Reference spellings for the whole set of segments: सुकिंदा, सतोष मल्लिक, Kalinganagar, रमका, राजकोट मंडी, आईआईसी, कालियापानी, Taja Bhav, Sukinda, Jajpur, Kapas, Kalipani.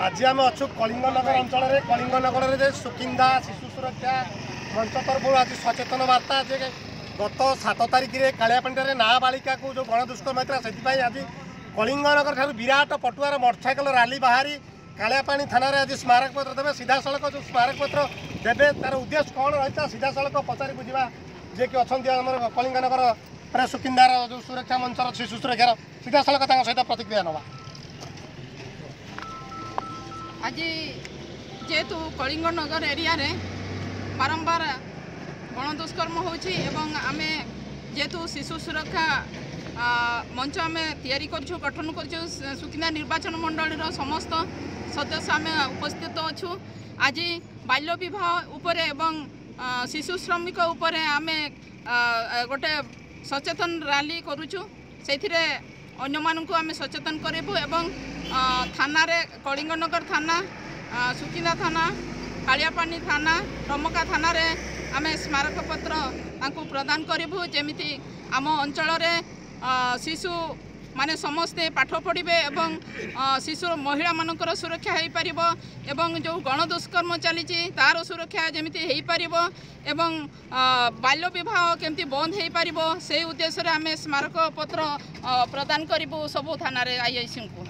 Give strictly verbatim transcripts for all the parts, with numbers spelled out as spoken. आज आम अच्छु कलिंगनगर अंचल में कलिंगनगर में सुकिंदा शिशु सुरक्षा मंच तरफ आज सचेतन वार्ता गत सात तारिख में कालियापानी नाबालिका को जो गणदुष्कर्म होता है से आज कलिंगनगर ठार विराट पटुआर मोटरसाइकल रैली बाहरी कालियापानी थाना आज स्मारक पत्र देवे सीधा सड़क जो स्मारक पत्र देवे तार उद्देश्य कौन रही सीधा सड़क पचारि बुझा जे कि अच्छा आम कलिंगनगर पर सुकिंदार जो सुरक्षा मंचर शिशु सुरक्षार सीधा सड़क सहित प्रतिक्रिया ना आज जेहेतु कलिंगनगर एरिया रे बारंबार गणदुष्कर्म होची एवं आमे जेहेतु शिशु सुरक्षा मंच आम तैयारी करछु गठन करछु सुकिंदा निर्वाचन मंडल समस्त सदस्य आम उपस्थित अच्छु। आज बाल्य विवाह उपरे एवं शिशु श्रमिक उपरे आमे गोटे सचेतन रैली करूछु सेथिरे अन्य माननकु आमे सचेतन करेबो एवं थाना रे कलिंगनगर थाना सुकिंदा थाना कालियापानी थाना रमका थाना रे आम स्मारक पत्र प्रदान करूँ जमी आम अंचल रे शिशु माने समस्ते पाठ पढ़े एवं शिशु महिला मान सुरक्षा हो पार एवं जो गणदुष्कर्म चली तार सुरक्षा जमी हो पार एवं बाल्य विवाह केमती बंद हो पार से उद्देश्य आम स्मारक पत्र प्रदान करूँ सबू थाना आईआईसी को।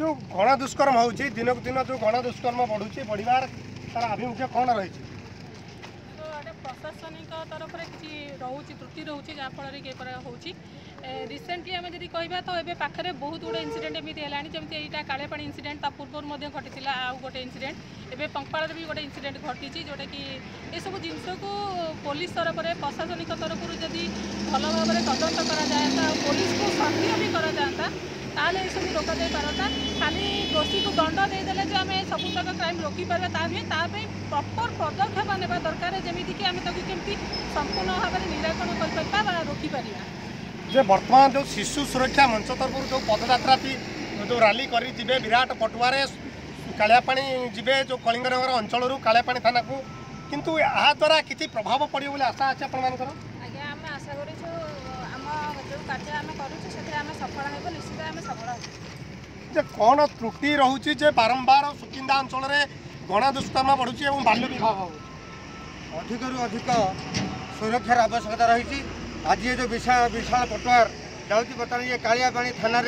जो गणदुष्कर्म हो दिनक दिन जो गणदुष्कर्म बढ़ुची बढ़वार तार आभिमुख्य कौन रही तो प्रशासनिक तरफ किसी रोचे त्रुटि रोचे जहाँफल हो रिसेंटली आम जी कह तो ये पाखे बहुत गुड़े इनसीडेट एमती है जमी यहाँ कालियापानी इनसीडेट पूर्व घटी आउ गोटे इनसीडेट एवं पंपाड़ भी गोटे इनसीडेट घटी जोटा कि ये सब जिनस को पुलिस तरफ प्रशासनिक तरफ जदि भल भाव में तदंत कराता पुलिस को सक्रिय भी कराता ताले सब रोका दे पारता खाली दोषी को दंड देदेले जो आम सबूतक क्राइम रोकीपर तापी प्रपर पदक्षेप ने दरकार जमीक कि आम कमी संपूर्ण भाव में निराकरण करपर रोकीपर जे बर्तमान जो शिशु सुरक्षा मंच तरफ जो पदयात्रा जो रैली करी जिबे विराट पटुआरे कालियापानी जिबे जो कलिंगनगर अंचल कालियापानी थाना को किंतु या द्वारा किसी प्रभाव पड़े बोली आशा अच्छे आपर आज्ञा आम आशा कर जो कार्य आम करें सफल हो निश्चित आम सफल जे कौन त्रुटि रोचे जे बारंबार सुकिंदा अंचल में गणदुष्कर्म बढ़ुची और बाल्य विवाह अधिक रु अधिक सुरक्षार आवश्यकता रही। आज ये जो विशाल विशाल पटुआर जाऊँगी बर्तमान ये कालियापानी थाना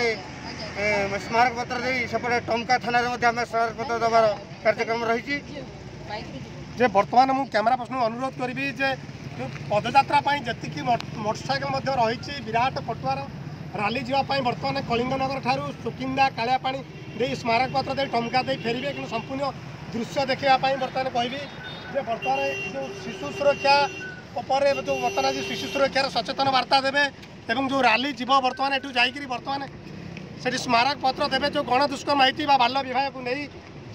स्मारक पत्र दे सेपटे टमका थाना स्मारक पत्र देवार कार्यक्रम रही जे बर्तमान मुझे कैमेरा पर्सन अनुरोध करी जे जो पदयात्रा जी मोटरसाइकल रही विराट पटुआर रैली जावाई बर्तमान कलिंगनगर ठारू सुकिंदा कालियापानी दे स्मारक पत्र दे टमका दे फेरबे कि संपूर्ण दृश्य देखापी बर्तमान कहबी जे बर्तमान जो शिशु सुरक्षा उपरे जो बर्तमान आज शिशु सुरक्षार सचेतन वार्ता देवे एवं जो रैली जीव बर्तमान एठू जाइकरी बर्तमान से स्मारक पत्र देवे जो गणदुष्कर्म होती बाल्य विवाह को नहीं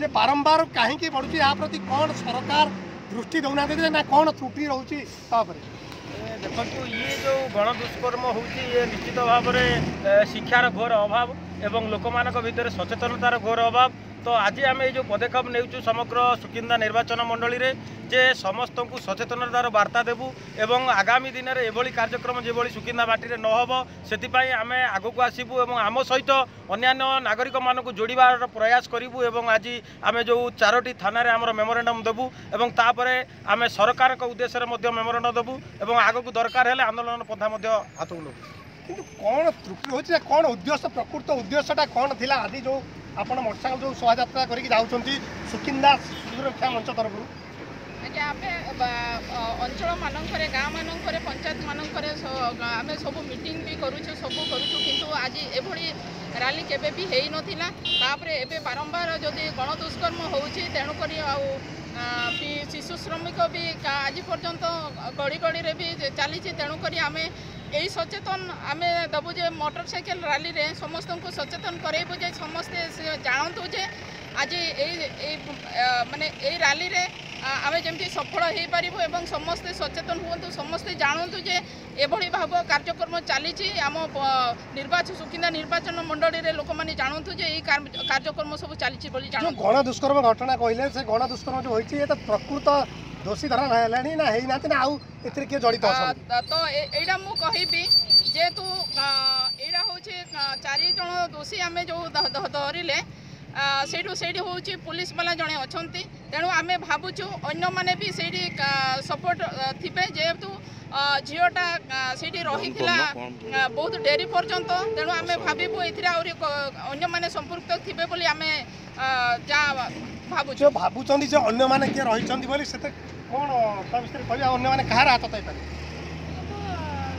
जे बारंबार कहीं बढ़ुची या प्रति कौन सरकार दृष्टि दौना ना कौन त्रुटि रोचे देखो ये जो गणदुष्कर्म होती ये निश्चित भाव में शिक्षार घोर अभाव एवं लोक मानक सचेतनतार घोर अभाव तो आज आम ये जो पदक्षेप नेउछु समग्र सुकिंदा निर्वाचन मंडली रे जे समस्त को सचेतनतार वार्ता देवु एवं आगामी दिन में एभली कार्यक्रम जेभली सुकिंदा बाटी न हो सेतिपाई आम आगु को आसिबु एवं आम सहित अन्यान्य नागरिक मानक जोड़बार प्रयास करूँ एवं आज आम जो चारोटी थाना आम मेमोरांडम देवु एवं तापर आम सरकार उद्देश्य मेमोरांडम देवु एवं आगक दरकार है आंदोलन पन्था हाथ को लगू कि कौन त्रुटि होती कौन उद्देश्य प्रकृत उद्देश्यटा कौन थी आज जो आप मोटरसाइकिल जो शोभायात्रा करी सुकिंदा सुरक्षा मंच तरफ आज आम अंचल मानक गाँ मानक पंचायत मानक आम सब मीटिंग भी करूँ सब करूँ किंतु आज एभली रैली केबे भी हेई नथिला तापरे एबे बारंबार जदि गणदुष्कर्म होउची तेणुकरी आ शिशु श्रमिक भी आज पर्यंत गड़ी गड़ी रे भी चली तेणुकरी आम यही सचेतन आम देवु जे मोटरसाइकिल रैली रे समस्त को सचेतन करेबू जे समस्ते जानतु जे आज ये माने यही रैली रे आम जमी सफल हो पार एवं समस्ते सचेतन हूँ समस्ते जानतु जे एभली भाव कार्यक्रम चली आम निर्वाचन सुकिंदा निर्वाचन मंडली रे लोक मैंने जानतु जे यही कार्यक्रम सब चली गणदुष्कर्म घटना कहले से गणदुष्कर्म जो होती है प्रकृत दोषी धरा ना होना ना आउ ए किए जड़ित तो यहाँ मुझे कहबी जेहेतु यहाँ हूँ चार जन दोषी आम जो धरले सेठू सेठू होउची पुलिस वाला जणे अछंती तेणु आमे भाबुचू अन्य माने भी सेठी सपोर्ट थिबे जेतु झियोटा सेठी रहिथिला बहुत डेरी पर्यंत तेणु आमे भाबिबो एथिरा आउरी अन्य माने संपर्क थिबे बोली आमे जा भाबुचू भाबुचंदी जे अन्य माने के रहिचंदी बोली सेते कोन ता विषय कहया अन्य माने कहार हात तई पारे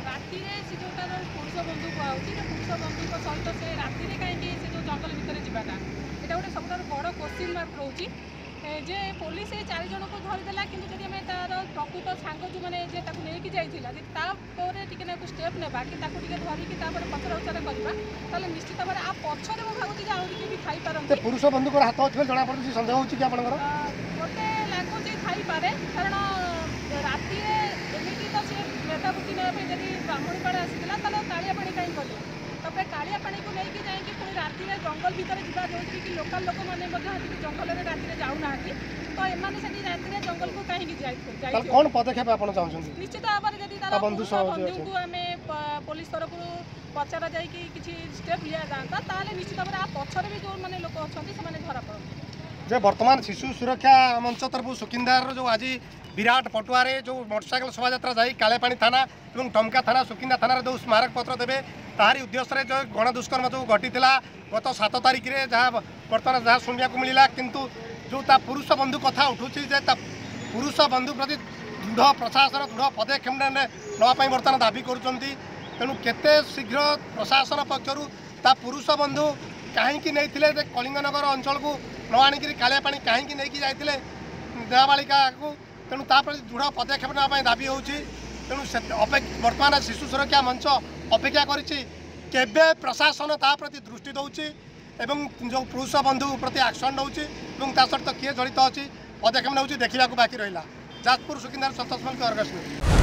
राती रे से जोटा पुरुष बंधु को आउची ना पुरुष बंधु को सहित से राती रे काई के से जो जंगल भीतर जीवाटा एटा गोटे सब बड़ क्वेश्चन मार्क रोची जे पुलिस ये चार जन को धरीदेला कि तार प्रकृत सांग जो मैंने लेकिन जापर टे स्टेप नेबा कि धरिकी पचरा उचरा करवा निश्चित भाव आ पक्षर मुझे भागुच आउरी भी खाई पुरुष बंधु हाथ अच्छे जना पड़ी सन्देह होती गोटे लगुच खाई पारे कारण राति एमती तो सी मेधावृत्ति नापी जब ब्राह्मणी पाड़ा आसाला कालिया पाणी कहीं कले तब कालिया पाणी को लेकिन जाकि पुणी राति जंगल भीतर जीवा जोटी कि लोकल लोक मैंने जंगल में राति जाऊना तो एमने से राति जंगल को कहीं कौन पदक्षेप आप चाहते निश्चित भाव में जब तार बंधु को आम पुलिस तरफ पचरा जा स्टेप लिया जाता ताल निश्चित भाव में आ पक्षर भी जो मैंने लोक अच्छा से धरा पड़ते जे बर्तमान शिशु सुरक्षा मंच तरफ सुकिंदार जो आज विराट पटुआर जो मोटरसाइकल शोभा जाए कालेपाणी थाना और टमका थाना सुकिंदा थाना जो स्मारक पत्र देवे तारी उद्देश्य जो गणदुष्कर्म जो घटी गत सात तारिख में जहाँ बर्तमान जहाँ सुनवाक मिलला किंतु जो ता पुरुष बंधु कथा उठूँ पुरुष बंधु प्रति दृढ़ प्रशासन दृढ़ पदक्षेप नापी बर्तमान दाबी करुँच तेणु केते शीघ्र प्रशासन पक्षर ता पुरुष बंधु कहीं नहीं कलिंगनगर अंचल को न आणिकी कालियापाणी कहीं नहीं जाते देहबालिका को तेणु तापर दृढ़ पदक्षेप नापी दाबी हो तेणु बर्तमान शिशु सुरक्षा मंच अपेक्षा करे प्रशासन ता प्रति दृष्टि दौर एवं जो पुरुष बंधु प्रति एक्शन नौ ता सहित किए जड़ित अच्छी पदक्षेप नौ देखा बाकी रहा। जाजपुर सुकिंदार सतोष मल्लिक।